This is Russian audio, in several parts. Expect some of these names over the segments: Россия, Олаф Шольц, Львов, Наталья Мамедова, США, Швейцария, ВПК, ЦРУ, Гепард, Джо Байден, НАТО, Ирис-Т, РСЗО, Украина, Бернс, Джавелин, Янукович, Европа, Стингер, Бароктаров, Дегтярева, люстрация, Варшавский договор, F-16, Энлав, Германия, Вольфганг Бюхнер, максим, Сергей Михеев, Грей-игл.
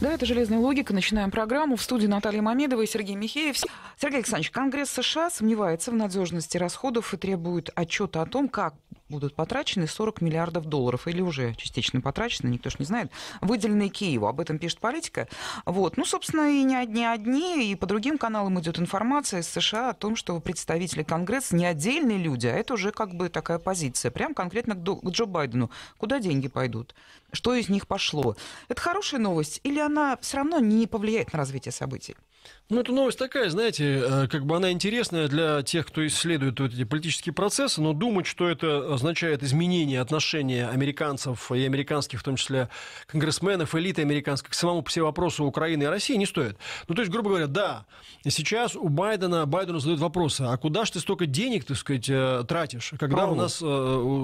Да, это «Железная логика». Начинаем программу. В студии Наталья Мамедова и Сергей Михеев. Сергей Александрович, Конгресс США сомневается в надежности расходов и требует отчета о том, как будут потрачены 40 миллиардов долларов, или уже частично потрачены, никто же не знает, выделенные Киеву. Об этом пишет «Политика». Вот. Ну, собственно, и не одни, и по другим каналам идет информация из США о том, что представители Конгресса не отдельные люди, а это уже как бы такая позиция. Прям конкретно к Джо Байдену. Куда деньги пойдут? Что из них пошло? Это хорошая новость? Или она все равно не повлияет на развитие событий? Ну, эта новость такая, знаете, как бы она интересная для тех, кто исследует вот эти политические процессы, но думать, что это означает изменение отношения американцев и американских, в том числе, конгрессменов, элиты американской к самому по себе вопросу Украины и России не стоит. Ну, то есть, грубо говоря, да, сейчас у Байдену задают вопросы, а куда же ты столько денег, так сказать, тратишь? Когда у нас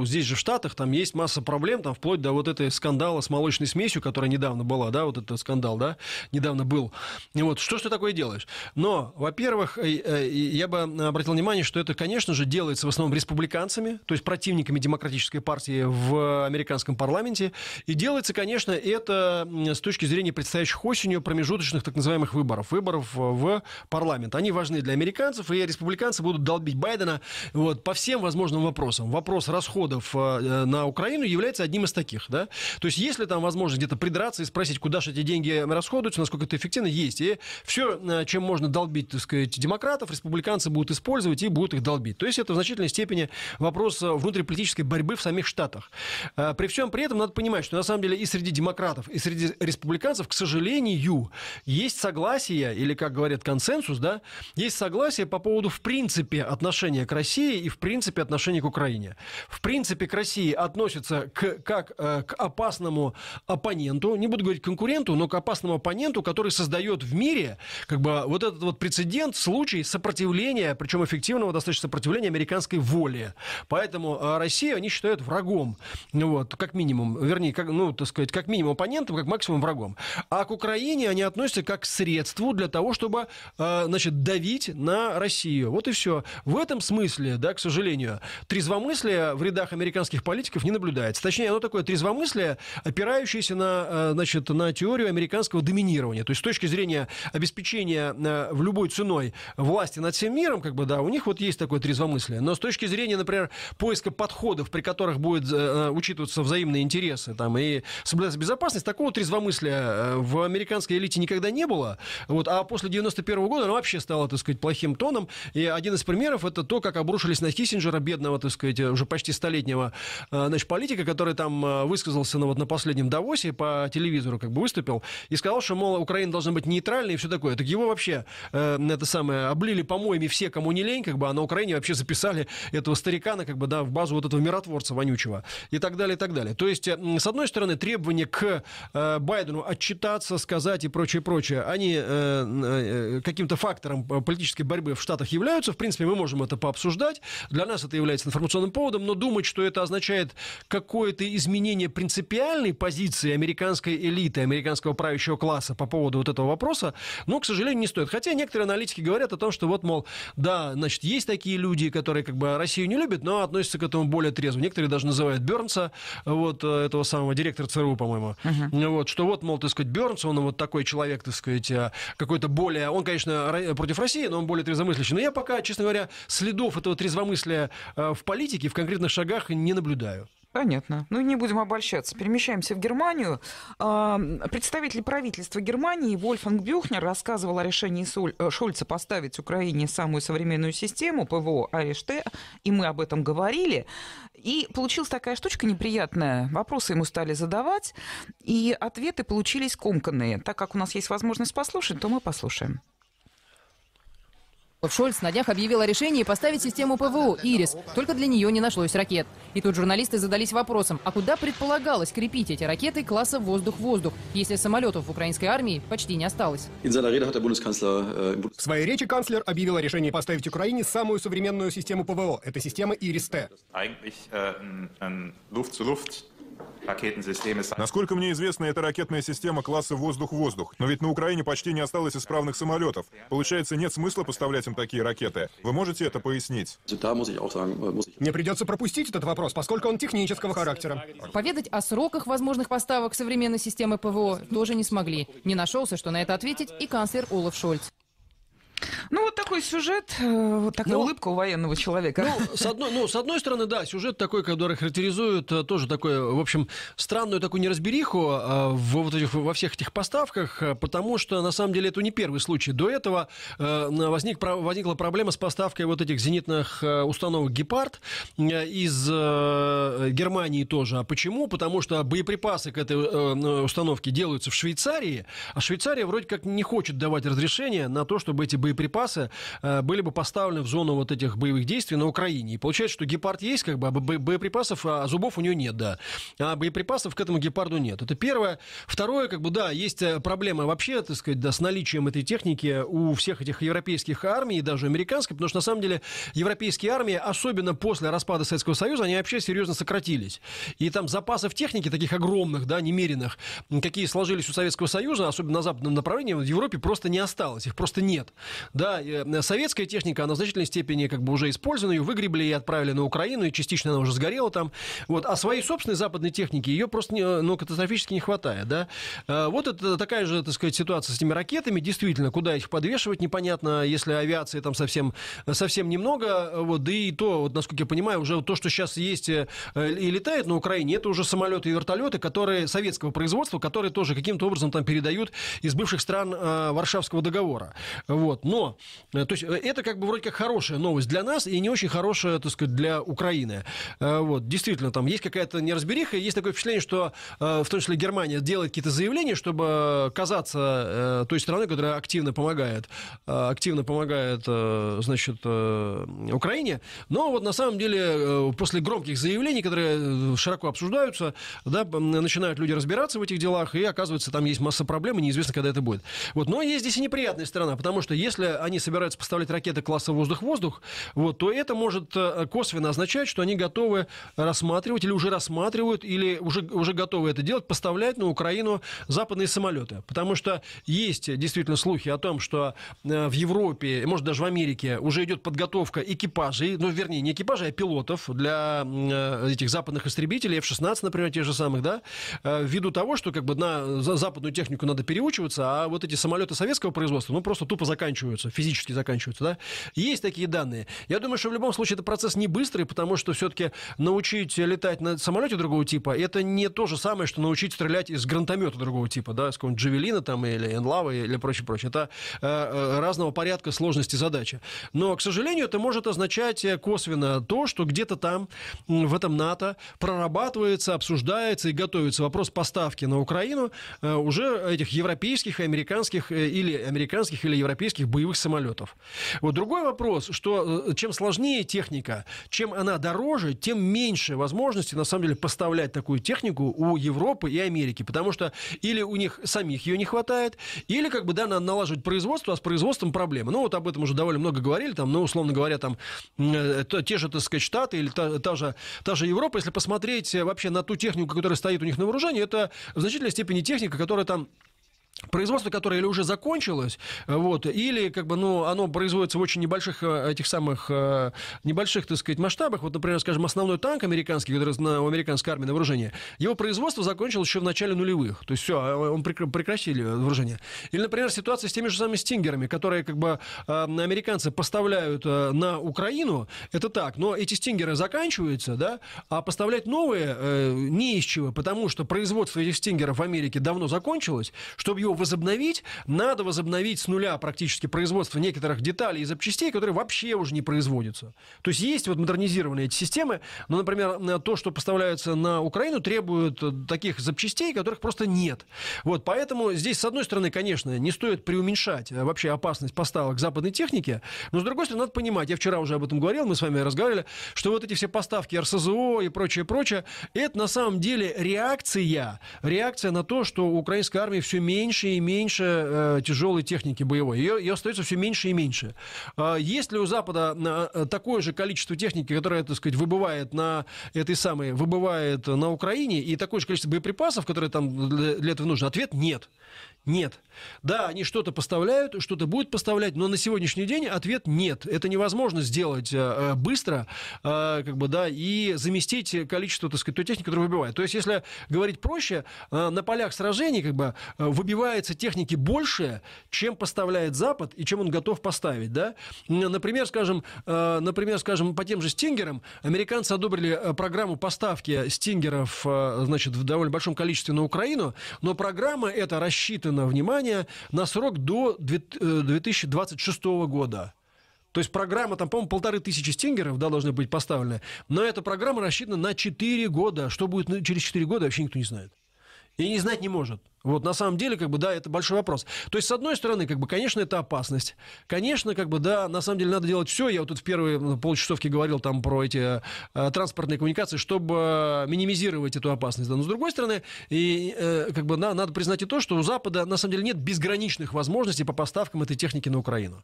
здесь же в Штатах там есть масса проблем, там, вплоть до вот этой скандала с молочной смесью, которая недавно была, да, вот этот скандал, да, недавно был. И вот, что ж ты такое делаешь? Но, во-первых, я бы обратил внимание, что это, конечно же, делается в основном республиканцами, то есть противниками демократической партии в американском парламенте. И делается, конечно, это с точки зрения предстоящих осенью промежуточных так называемых выборов. Выборов в парламент. Они важны для американцев, и республиканцы будут долбить Байдена вот, по всем возможным вопросам. Вопрос расходов на Украину является одним из таких. Да? То есть, если там возможность где-то придраться и спросить, куда же эти деньги расходуются, насколько это эффективно, есть. И все, чем можно долбить, так сказать, демократов, республиканцы будут использовать и будут их долбить. То есть это в значительной степени вопрос внутриполитической борьбы в самих штатах. При всем при этом надо понимать, что на самом деле и среди демократов, и среди республиканцев, к сожалению, есть согласие, или, как говорят, консенсус, да, есть согласие по поводу, в принципе, отношения к России и, в принципе, отношения к Украине. В принципе, к России относятся как к опасному оппоненту, не буду говорить конкуренту, но к опасному оппоненту, который создает в мире, как бы, вот этот вот прецедент, случай сопротивления, причем эффективного достаточно сопротивления американской воли. Поэтому Россию они считают врагом. Вот, как минимум, вернее, как минимум оппонентом, как максимум врагом. А к Украине они относятся как к средству для того, чтобы, значит, давить на Россию. Вот и все. В этом смысле, да, к сожалению, трезвомыслие в рядах американских политиков не наблюдается. Точнее, оно такое трезвомыслие, опирающееся на, значит, на теорию американского доминирования. То есть с точки зрения обеспечения в любой ценой власти над всем миром, как бы, да, у них вот есть такое трезвомыслие. Но с точки зрения, например, поиска подходов, при которых будут учитываться взаимные интересы там, и соблюдаться безопасность, такого трезвомыслия в американской элите никогда не было. Вот, а после 91 года оно вообще стало, так сказать, плохим тоном. И один из примеров — это то, как обрушились на Киссинджера, бедного, так сказать, уже почти столетнего, значит, политика, который там высказался на последнем Давосе, по телевизору как бы выступил, и сказал, что, мол, Украина должна быть нейтральной и все такое. Так его вообще облили помоями все, кому не лень, как бы, а на Украине вообще записали этого старикана, как бы, да, в базу вот этого миротворца вонючего, и так далее, и так далее. То есть, с одной стороны, требования к Байдену отчитаться, сказать и прочее, прочее, они каким-то фактором политической борьбы в Штатах являются, в принципе, мы можем это пообсуждать, для нас это является информационным поводом, но думать, что это означает какое-то изменение принципиальной позиции американской элиты, американского правящего класса по поводу вот этого вопроса, ну, к сожалению, не стоит. Хотя некоторые аналитики говорят о том, что вот, мол, да, значит, есть такие люди, которые как бы Россию не любят, но относятся к этому более трезво. Некоторые даже называют Бернса, вот этого самого директора ЦРУ, по-моему, вот, что вот, мол, так сказать, Бернс, он вот такой человек, так сказать, какой-то более, он, конечно, против России, но он более трезвомыслящий. Но я пока, честно говоря, следов этого трезвомыслия в политике, в конкретных шагах не наблюдаю. Понятно. Ну, не будем обольщаться. Перемещаемся в Германию. Представитель правительства Германии Вольфганг Бюхнер рассказывал о решении Шольца поставить Украине самую современную систему ПВО Ирис-Т, и мы об этом говорили. И получилась такая штучка неприятная. Вопросы ему стали задавать, и ответы получились комканные. Так как у нас есть возможность послушать, то мы послушаем. Шольц на днях объявил о решении поставить систему ПВО «Ирис», только для нее не нашлось ракет. И тут журналисты задались вопросом, а куда предполагалось крепить эти ракеты класса «воздух-воздух», если самолетов в украинской армии почти не осталось? В своей речи канцлер объявил о решении поставить Украине самую современную систему ПВО. Это система «Ирис-Т». Насколько мне известно, это ракетная система класса воздух-воздух. Но ведь на Украине почти не осталось исправных самолетов. Получается, нет смысла поставлять им такие ракеты. Вы можете это пояснить? Мне придется пропустить этот вопрос, поскольку он технического характера. Поведать о сроках возможных поставок современной системы ПВО тоже не смогли. Не нашелся, что на это ответить, и канцлер Олаф Шольц. Ну, вот такой сюжет, вот такая улыбка у военного человека. С одной стороны, да, сюжет такой, который характеризует тоже такую, в общем, странную такую неразбериху во всех этих поставках, потому что, на самом деле, это не первый случай. До этого возникла проблема с поставкой вот этих зенитных установок «Гепард» из Германии тоже. А почему? Потому что боеприпасы к этой установке делаются в Швейцарии, а Швейцария вроде как не хочет давать разрешение на то, чтобы эти боеприпасы были бы поставлены в зону вот этих боевых действий на Украине. И получается, что «Гепард» есть, как бы, а боеприпасов, а зубов у нее нет, да. А боеприпасов к этому «Гепарду» нет. Это первое. Второе, как бы, да, есть проблема вообще, так сказать, да, с наличием этой техники у всех этих европейских армий, даже американской, потому что, на самом деле, европейские армии, особенно после распада Советского Союза, они вообще серьезно сократились. И там запасов техники, таких огромных, да, немеренных, какие сложились у Советского Союза, особенно на западном направлении, в Европе просто не осталось. Их просто нет. Да, советская техника, она в значительной степени как бы уже использована, ее выгребли и отправили на Украину, и частично она уже сгорела там. Вот. А своей собственной западной техники ее просто катастрофически не хватает. Да? Вот это такая же, так сказать, ситуация с этими ракетами. Действительно, куда их подвешивать, непонятно, если авиации там совсем немного. Вот. Да и то, вот, насколько я понимаю, уже то, что сейчас есть и летает на Украине, это уже самолеты и вертолеты, которые советского производства, которые тоже каким-то образом там передают из бывших стран Варшавского договора. Вот. Но, то есть, это как бы вроде как хорошая новость для нас и не очень хорошая, так сказать, для Украины. Вот, действительно, там есть какая-то неразбериха, есть такое впечатление, что, в том числе, Германия делает какие-то заявления, чтобы казаться той страной, которая активно помогает, значит, Украине. Но вот на самом деле, после громких заявлений, которые широко обсуждаются, да, начинают люди разбираться в этих делах, и оказывается, там есть масса проблем, и неизвестно, когда это будет. Вот, но есть здесь и неприятная сторона, потому что если они собираются поставлять ракеты класса воздух-воздух, вот, то это может косвенно означать, что они готовы рассматривать или уже рассматривают, или уже готовы это делать, поставлять на Украину западные самолеты. Потому что есть действительно слухи о том, что в Европе, может, даже в Америке уже идет подготовка экипажей, ну, вернее, не экипажей, а пилотов для этих западных истребителей, F-16, например, тех же самых, да, ввиду того, что как бы на западную технику надо переучиваться, а вот эти самолеты советского производства, ну, просто тупо физически заканчиваются, да? Есть такие данные. Я думаю, что в любом случае это процесс не быстрый, потому что все-таки научить летать на самолете другого типа, это не то же самое, что научить стрелять из гранатомета другого типа, да, с какого-нибудь «Джавелина» там, или «Энлава» или прочее-прочее. Это разного порядка сложности задачи. Но, к сожалению, это может означать косвенно то, что где-то там, в этом НАТО, прорабатывается, обсуждается и готовится вопрос поставки на Украину уже этих европейских, американских или европейских боевых самолетов. Вот другой вопрос, что чем сложнее техника, чем она дороже, тем меньше возможностей, на самом деле, поставлять такую технику у Европы и Америки, потому что или у них самих ее не хватает, или, как бы, да, надо налаживать производство, а с производством проблемы. Ну, вот об этом уже довольно много говорили, там, ну, условно говоря, там, те же, так сказать, Штаты или та же Европа, если посмотреть вообще на ту технику, которая стоит у них на вооружении, это в значительной степени техника, которая там производство, которое или уже закончилось, вот, или как бы, ну, оно производится в очень небольших, так сказать, масштабах. Вот, например, скажем, основной танк американский, который у американской армии на вооружении, его производство закончилось еще в начале нулевых. То есть все, он прекратили вооружение. Или, например, ситуация с теми же самыми «Стингерами», которые как бы американцы поставляют на Украину. Это так, но эти «Стингеры» заканчиваются, да, а поставлять новые не из чего, потому что производство этих «Стингеров» в Америке давно закончилось. Чтобы его возобновить, надо возобновить с нуля практически производство некоторых деталей и запчастей, которые вообще уже не производятся. То есть есть вот модернизированные эти системы, но, например, то, что поставляется на Украину, требует таких запчастей, которых просто нет. Вот, поэтому здесь, с одной стороны, конечно, не стоит преуменьшать вообще опасность поставок западной техники, но, с другой стороны, надо понимать, я вчера уже об этом говорил, мы с вами разговаривали, что вот эти все поставки РСЗО и прочее, это на самом деле реакция на то, что у украинской армии все меньше меньше и меньше тяжелой техники боевой. Ее остается все меньше и меньше. Есть ли у Запада такое же количество техники, которая, так сказать, выбывает на Украине, и такое же количество боеприпасов, которые там для этого нужно? Ответ – нет. Нет. Да, они что-то поставляют, что-то будут поставлять, но на сегодняшний день ответ – нет. Это невозможно сделать быстро, как бы, да, и заместить количество, так сказать, той техники, которая выбивает. То есть, если говорить проще, на полях сражений, как бы, выбивается техники больше, чем поставляет Запад и чем он готов поставить, да? Например, скажем, по тем же «Стингерам» американцы одобрили программу поставки «Стингеров», значит, в довольно большом количестве на Украину, но программа эта рассчитана, внимание, на срок до 2026 года. То есть программа, там, по-моему, 1500 «Стингеров», да, должны быть поставлены, но эта программа рассчитана на 4 года. Что будет через 4 года, вообще никто не знает. И не знать не может. Вот, на самом деле, как бы, да, это большой вопрос. То есть, с одной стороны, как бы, конечно, это опасность. Конечно, как бы, да, на самом деле, надо делать все. Я вот тут в первой полчасовке говорил там про эти транспортные коммуникации, чтобы минимизировать эту опасность. Да. Но, с другой стороны, и, как бы, надо признать и то, что у Запада, на самом деле, нет безграничных возможностей по поставкам этой техники на Украину.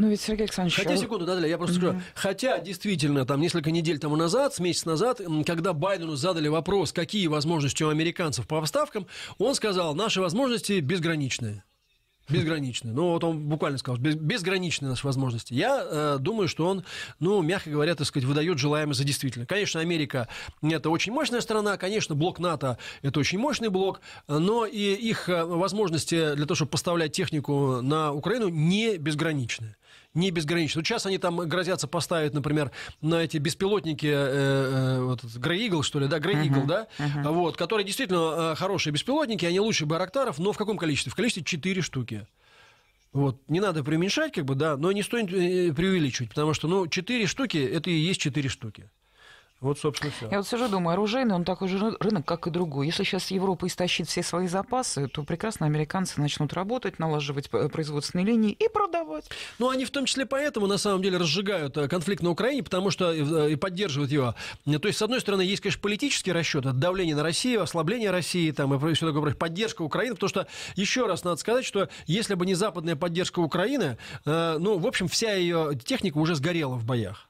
Ну ведь, Сергей Александрович... Хотя, секунду, да, я просто скажу. Хотя, действительно, там несколько недель тому назад, с месяц назад, когда Байдену задали вопрос, какие возможности у американцев по поставкам, он сказал, наши возможности безграничные. Безграничные. Ну, вот он буквально сказал, безграничные наши возможности. Я думаю, что он, ну, мягко говоря, так сказать, выдает желаемое за действительное. Конечно, Америка – это очень мощная страна, конечно, блок НАТО – это очень мощный блок, но и их возможности для того, чтобы поставлять технику на Украину, не безграничны. Не безгранично. Вот сейчас они там грозятся поставить, например, на эти беспилотники вот, Грей-игл, что ли, да, Грей-игл, да, вот, которые действительно хорошие беспилотники, они лучше Бароктаров, но в каком количестве? В количестве 4 штуки. Вот, не надо преуменьшать, как бы, да, но не стоит преувеличивать, потому что, ну, 4 штуки, это и есть 4 штуки. Вот, собственно, все. Я вот сижу, думаю, оружейный, он такой же рынок, как и другой. Если сейчас Европа истощит все свои запасы, то прекрасно американцы начнут работать, налаживать производственные линии и продавать. Ну, они в том числе поэтому, на самом деле, разжигают конфликт на Украине, потому что и поддерживают его. То есть, с одной стороны, есть, конечно, политический расчет, давление на Россию, ослабление России, там, и все такое, поддержка Украины, потому что, еще раз надо сказать, что если бы не западная поддержка Украины, ну, в общем, вся ее техника уже сгорела в боях.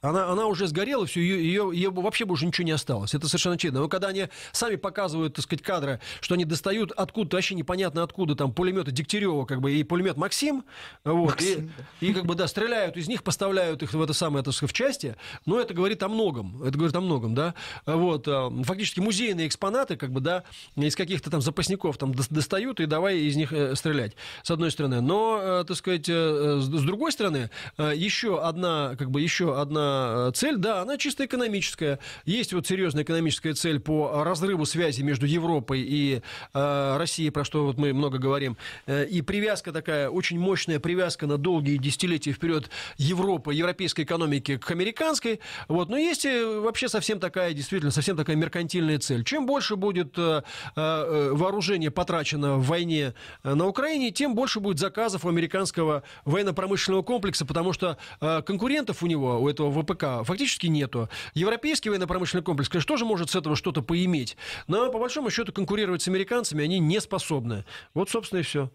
Она уже сгорела, все, ее вообще уже ничего не осталось. Это совершенно очевидно. Но когда они сами показывают, так сказать, кадры, что они достают откуда-то, вообще непонятно откуда, там, пулеметы Дегтярева, как бы, и пулемет «Максим», вот, «Максим», и, как бы, да, стреляют из них, поставляют их в это самое, так сказать, в части, но это говорит о многом. Это говорит о многом, да. Вот, фактически музейные экспонаты, как бы, да, из каких-то там запасников там достают и давай из них стрелять, с одной стороны. Но, так сказать, с другой стороны, еще одна цель, да, она чисто экономическая. Есть вот серьезная экономическая цель по разрыву связи между Европой и Россией, про что вот мы много говорим. И привязка такая, очень мощная привязка на долгие десятилетия вперед Европы, европейской экономики к американской. Вот. Но есть и вообще совсем такая, действительно, совсем такая меркантильная цель. Чем больше будет вооружение потрачено в войне на Украине, тем больше будет заказов у американского военно-промышленного комплекса, потому что конкурентов у него, у этого ВПК фактически нету. Европейский военно-промышленный комплекс, конечно, тоже может с этого что-то поиметь. Но, по большому счету, конкурировать с американцами они не способны. Вот, собственно, и все.